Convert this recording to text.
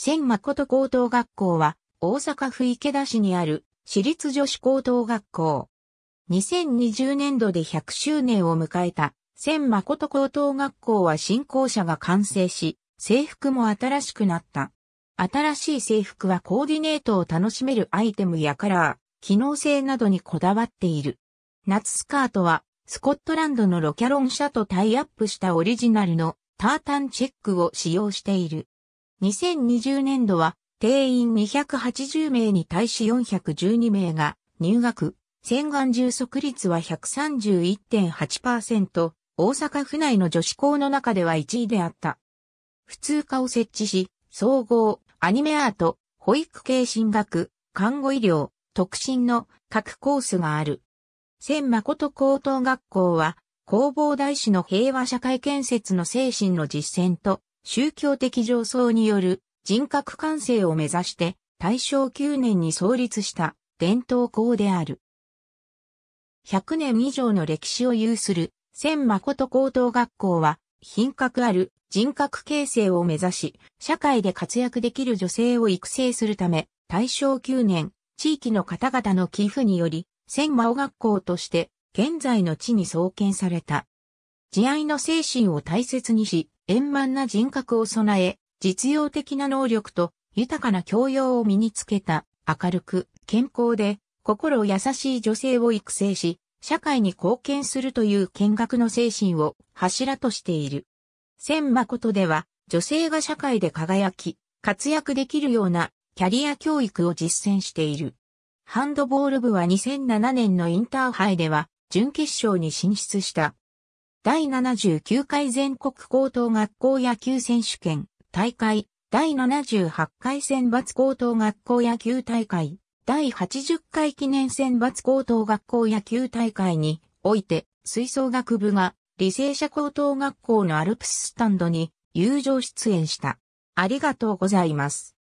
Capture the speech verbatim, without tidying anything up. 千誠高等学校は大阪府池田市にある私立女子高等学校。にせんにじゅうねんどでひゃくしゅうねんを迎えた千誠高等学校は新校舎が完成し、制服も新しくなった。新しい制服はコーディネートを楽しめるアイテムやカラー、機能性などにこだわっている。夏スカートはスコットランドのロキャロン社とタイアップしたオリジナルのタータンチェックを使用している。にせんにじゅうねんどは定員にひゃくはちじゅうめいに対しよんひゃくじゅうにめいが入学。洗顔充足率は ひゃくさんじゅういってんはちパーセント、大阪府内の女子校の中ではいちいであった。普通科を設置し、総合、アニメアート、保育系進学、看護医療、特進の各コースがある。千誠高等学校は、弘法大師の平和社会建設の精神の実践と、宗教的情操による人格完成を目指して、大正きゅうねんに創立した伝統校である。ひゃくねん以上の歴史を有する千誠高等学校は品格ある人格形成を目指し社会で活躍できる女性を育成するため大正きゅうねん地域の方々の寄付により千誠学校として現在の地に創建された。慈愛の精神を大切にし円満な人格を備え実用的な能力と豊かな教養を身につけた明るく健康で心優しい女性を育成し、社会に貢献するという見学の精神を柱としている。千誠では、女性が社会で輝き、活躍できるようなキャリア教育を実践している。ハンドボール部はにせんななねんのインターハイでは、準決勝に進出した。第ななじゅうきゅうかい全国高等学校野球選手権大会、第ななじゅうはちかい選抜高等学校野球大会。第はちじゅっかい記念選抜高等学校野球大会において、吹奏楽部が履正社高等学校のアルプススタンドに友情出演した。ありがとうございます。